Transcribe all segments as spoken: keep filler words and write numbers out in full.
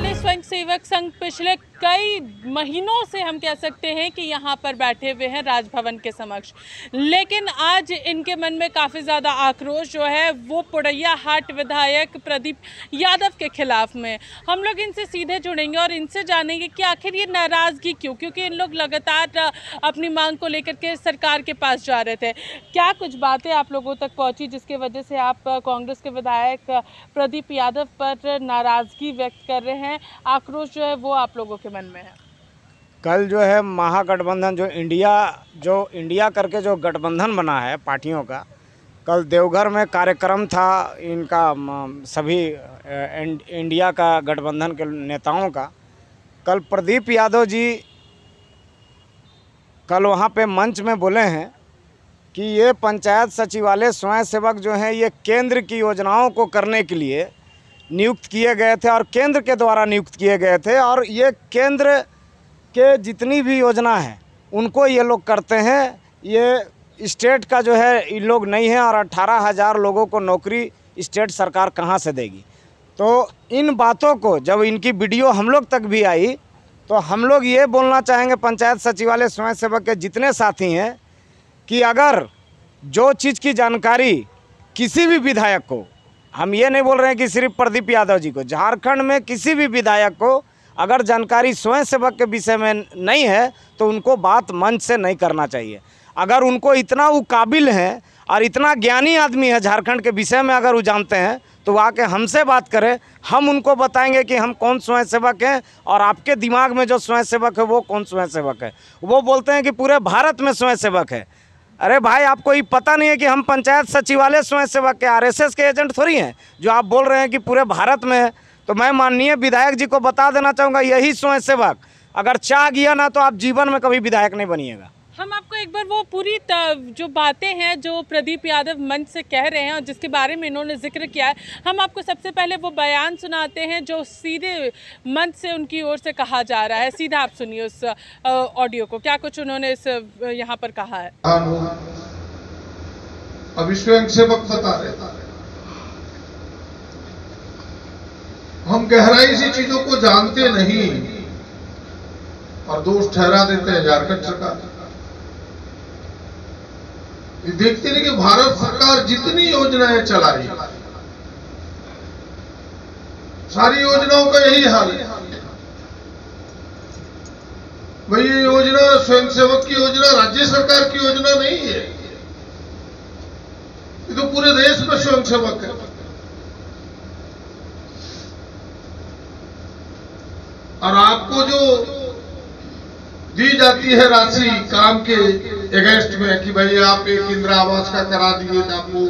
स्वयं स्वयंसेवक संघ पिछले कई महीनों से हम कह सकते हैं कि यहाँ पर बैठे हुए हैं राजभवन के समक्ष, लेकिन आज इनके मन में काफ़ी ज़्यादा आक्रोश जो है वो पुड़ैया हाट विधायक प्रदीप यादव के खिलाफ में। हम लोग इनसे सीधे जुड़ेंगे और इनसे जानेंगे कि आखिर ये नाराज़गी क्यों, क्योंकि इन लोग लगातार अपनी मांग को लेकर के सरकार के पास जा रहे थे। क्या कुछ बातें आप लोगों तक पहुँची जिसकी वजह से आप कांग्रेस के विधायक प्रदीप यादव पर नाराज़गी व्यक्त कर रहे हैं, आक्रोश जो है वो आप लोगों के मन में है? कल जो है महागठबंधन जो इंडिया जो इंडिया करके जो गठबंधन बना है पार्टियों का, कल देवघर में कार्यक्रम था इनका, सभी इंडिया का गठबंधन के नेताओं का। कल प्रदीप यादव जी कल वहाँ पे मंच में बोले हैं कि ये पंचायत सचिवालय स्वयंसेवक जो हैं ये केंद्र की योजनाओं को करने के लिए नियुक्त किए गए थे और केंद्र के द्वारा नियुक्त किए गए थे, और ये केंद्र के जितनी भी योजना है उनको ये लोग करते हैं, ये स्टेट का जो है ये लोग नहीं है, और अट्ठारह हज़ार लोगों को नौकरी स्टेट सरकार कहाँ से देगी। तो इन बातों को जब इनकी वीडियो हम लोग तक भी आई तो हम लोग ये बोलना चाहेंगे पंचायत सचिवालय स्वयंसेवक के जितने साथी हैं कि अगर जो चीज़ की जानकारी किसी भी विधायक को, हम ये नहीं बोल रहे हैं कि सिर्फ प्रदीप यादव जी को, झारखंड में किसी भी विधायक को अगर जानकारी स्वयंसेवक के विषय में नहीं है तो उनको बात मंच से नहीं करना चाहिए। अगर उनको इतना वो काबिल हैं और इतना ज्ञानी आदमी है झारखंड के विषय में, अगर वो जानते हैं तो आके हमसे बात करें, हम उनको बताएंगे कि हम कौन स्वयंसेवक हैं और आपके दिमाग में जो स्वयंसेवक है वो कौन स्वयंसेवक है। वो बोलते हैं कि पूरे भारत में स्वयंसेवक है। अरे भाई, आपको ये पता नहीं है कि हम पंचायत सचिवालय स्वयंसेवक के आर एस एस के एजेंट थोड़ी हैं जो आप बोल रहे हैं कि पूरे भारत में है। तो मैं माननीय विधायक जी को बता देना चाहूँगा, यही स्वयंसेवक अगर चाह गया ना तो आप जीवन में कभी विधायक नहीं बनिएगा। हम आपको एक बार वो पूरी जो बातें हैं जो प्रदीप यादव मंच से कह रहे हैं और जिसके बारे में इन्होंने जिक्र किया है, हम आपको सबसे पहले वो बयान सुनाते हैं जो सीधे मंच से उनकी ओर से कहा जा रहा है। सीधा आप सुनिए उस ऑडियो को, क्या कुछ उन्होंने इस यहाँ पर कहा है। अब स्वयंसेवक बता रहे, हम गहराई से चीजों को जानते नहीं और दोष ठहरा देते हैं झारखंड सरकार। ये देखते नहीं कि भारत सरकार जितनी योजनाएं चला रही, सारी योजनाओं का यही हाल है। भाई ये योजना स्वयंसेवक की योजना राज्य सरकार की योजना नहीं है, ये तो पूरे देश में स्वयंसेवक है। और आपको जो दी जाती है राशि काम के अगेंस्ट में कि भाई आप एक इंदिरा आवास का करा दिए तो आपको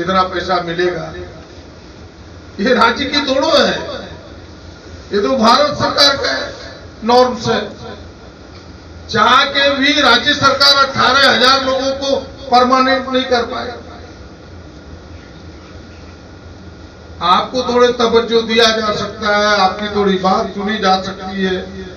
इतना पैसा मिलेगा, ये राज्य की थोड़ो है, ये तो भारत सरकार का नॉर्म्स है। चाह के भी राज्य सरकार अट्ठारह हजार लोगों को परमानेंट नहीं कर पाए। आपको थोड़े तवज्जो दिया जा सकता है, आपकी थोड़ी बात सुनी जा सकती है।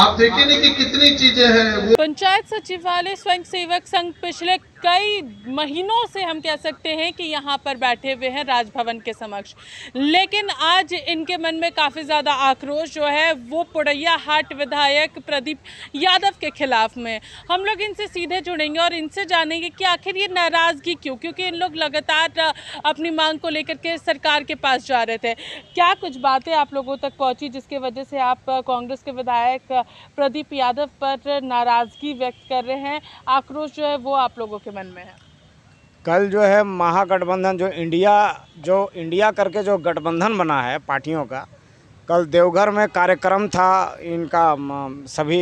आप देखेंगे कि कितनी चीजें हैं वो। पंचायत सचिवालय स्वयंसेवक संघ पिछले कई महीनों से हम कह सकते हैं कि यहाँ पर बैठे हुए हैं राजभवन के समक्ष, लेकिन आज इनके मन में काफ़ी ज़्यादा आक्रोश जो है वो पुड़ैया हाट विधायक प्रदीप यादव के खिलाफ में। हम लोग इनसे सीधे जुड़ेंगे और इनसे जानेंगे कि आखिर ये नाराज़गी क्यों, क्योंकि इन लोग लगातार अपनी मांग को लेकर के सरकार के पास जा रहे थे। क्या कुछ बातें आप लोगों तक पहुँची जिसकी वजह से आप कांग्रेस के विधायक प्रदीप यादव पर नाराज़गी व्यक्त कर रहे हैं, आक्रोश जो है वो आप लोगों के मन में है? कल जो है महागठबंधन जो इंडिया जो इंडिया करके जो गठबंधन बना है पार्टियों का, कल देवघर में कार्यक्रम था इनका, सभी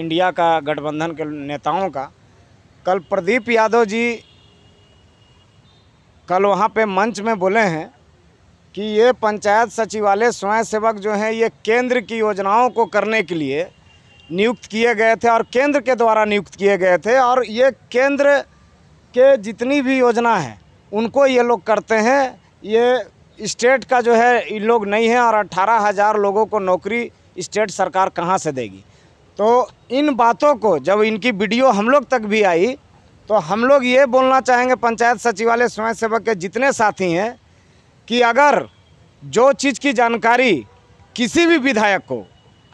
इंडिया का गठबंधन के नेताओं का। कल प्रदीप यादव जी कल वहाँ पे मंच में बोले हैं कि ये पंचायत सचिवालय स्वयंसेवक जो हैं ये केंद्र की योजनाओं को करने के लिए नियुक्त किए गए थे और केंद्र के द्वारा नियुक्त किए गए थे, और ये केंद्र के जितनी भी योजना है उनको ये लोग करते हैं, ये स्टेट का जो है ये लोग नहीं है, और अट्ठारह हज़ार लोगों को नौकरी स्टेट सरकार कहाँ से देगी। तो इन बातों को जब इनकी वीडियो हम लोग तक भी आई तो हम लोग ये बोलना चाहेंगे पंचायत सचिवालय स्वयंसेवक के जितने साथी हैं कि अगर जो चीज़ की जानकारी किसी भी विधायक को,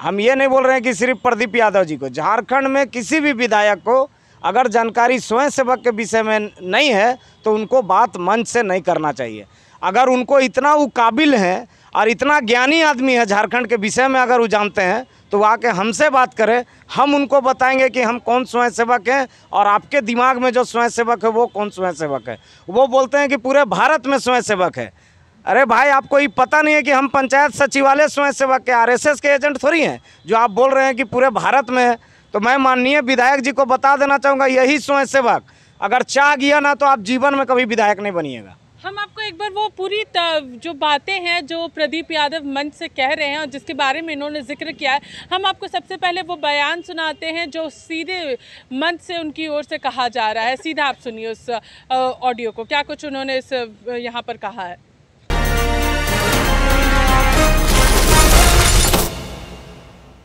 हम ये नहीं बोल रहे हैं कि सिर्फ प्रदीप यादव जी को, झारखंड में किसी भी विधायक को अगर जानकारी स्वयंसेवक के विषय में नहीं है तो उनको बात मंच से नहीं करना चाहिए। अगर उनको इतना वो काबिल है और इतना ज्ञानी आदमी है झारखंड के विषय में, अगर वो जानते हैं तो आके हमसे बात करें, हम उनको बताएंगे कि हम कौन स्वयंसेवक हैं और आपके दिमाग में जो स्वयंसेवक है वो कौन स्वयंसेवक है। वो बोलते हैं कि पूरे भारत में स्वयंसेवक है। अरे भाई, आपको ये पता नहीं है कि हम पंचायत सचिवालय स्वयंसेवक के आर एस एस के एजेंट थोड़ी हैं जो आप बोल रहे हैं कि पूरे भारत में है। तो मैं माननीय विधायक जी को बता देना चाहूँगा, यही स्वयंसेवक अगर चाह गया ना तो आप जीवन में कभी विधायक नहीं बनिएगा। हम आपको एक बार वो पूरी जो बातें हैं जो प्रदीप यादव मंच से कह रहे हैं और जिसके बारे में इन्होंने जिक्र किया है, हम आपको सबसे पहले वो बयान सुनाते हैं जो सीधे मंच से उनकी ओर से कहा जा रहा है। सीधा आप सुनिए उस ऑडियो को, क्या कुछ उन्होंने इस यहाँ पर कहा है।